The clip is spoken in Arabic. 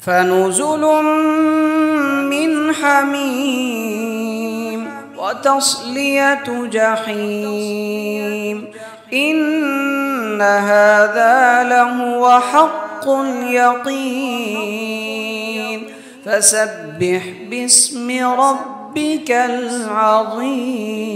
فنزل من حميم وتصلية جحيم إن هذا لهو حق اليقين فسبح باسم ربك العظيم.